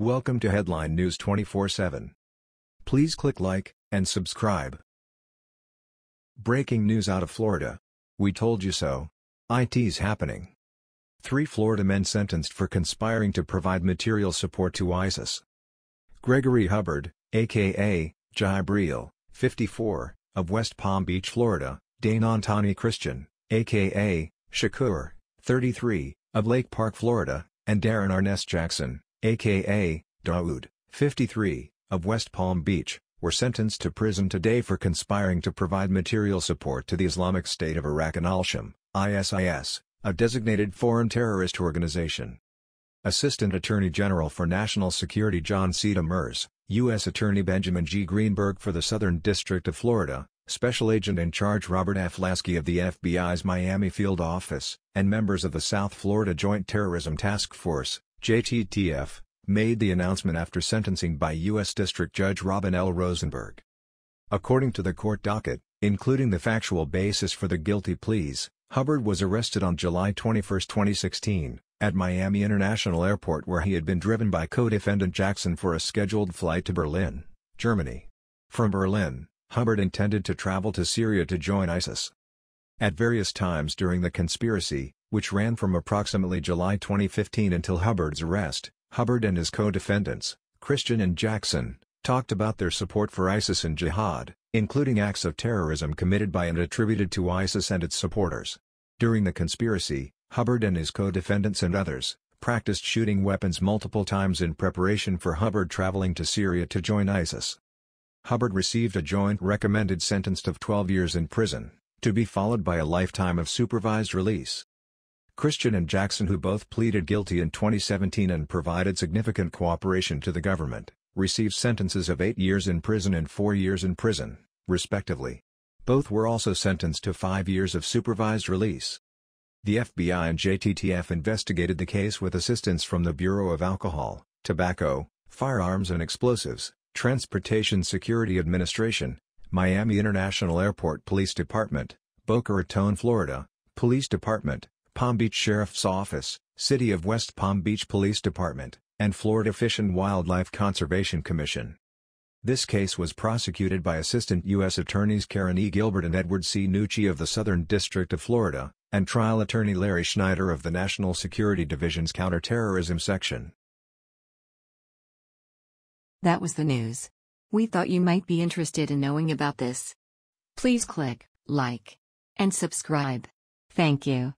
Welcome to Headline News 24/7. Please click like and subscribe. Breaking news out of Florida. We told you so. It's happening. 3 Florida men sentenced for conspiring to provide material support to ISIS. Gregory Hubbard, a.k.a. Jibril, 54, of West Palm Beach, Florida, Dane Anthony Christian, a.k.a. Shakur, 33, of Lake Park, Florida, and Darren Ernest Jackson, a.k.a. Dawood, 53, of West Palm Beach, were sentenced to prison today for conspiring to provide material support to the Islamic State of Iraq and Al-Sham, ISIS, a designated foreign terrorist organization. Assistant Attorney General for National Security John C. Demers, U.S. Attorney Benjamin G. Greenberg for the Southern District of Florida, Special Agent in Charge Robert F. Lasky of the FBI's Miami Field Office, and members of the South Florida Joint Terrorism Task Force, JTTF, made the announcement after sentencing by U.S. District Judge Robin L. Rosenberg. According to the court docket, including the factual basis for the guilty pleas, Hubbard was arrested on July 21, 2016, at Miami International Airport where he had been driven by co-defendant Jackson for a scheduled flight to Berlin, Germany. From Berlin, Hubbard intended to travel to Syria to join ISIS. At various times during the conspiracy, which ran from approximately July 2015 until Hubbard's arrest, Hubbard and his co-defendants, Christian and Jackson, talked about their support for ISIS and jihad, including acts of terrorism committed by and attributed to ISIS and its supporters. During the conspiracy, Hubbard and his co-defendants and others practiced shooting weapons multiple times in preparation for Hubbard traveling to Syria to join ISIS. Hubbard received a joint recommended sentence of 12 years in prison, to be followed by a lifetime of supervised release. Christian and Jackson, who both pleaded guilty in 2017 and provided significant cooperation to the government, received sentences of 8 years in prison and 4 years in prison, respectively. Both were also sentenced to 5 years of supervised release. The FBI and JTTF investigated the case with assistance from the Bureau of Alcohol, Tobacco, Firearms and Explosives, Transportation Security Administration, Miami International Airport Police Department, Boca Raton, Florida, Police Department, Palm Beach Sheriff's Office, City of West Palm Beach Police Department, and Florida Fish and Wildlife Conservation Commission. This case was prosecuted by Assistant U.S. Attorneys Karen E. Gilbert and Edward C. Nucci of the Southern District of Florida, and Trial Attorney Larry Schneider of the National Security Division's Counterterrorism Section. That was the news. We thought you might be interested in knowing about this. Please click like and subscribe. Thank you.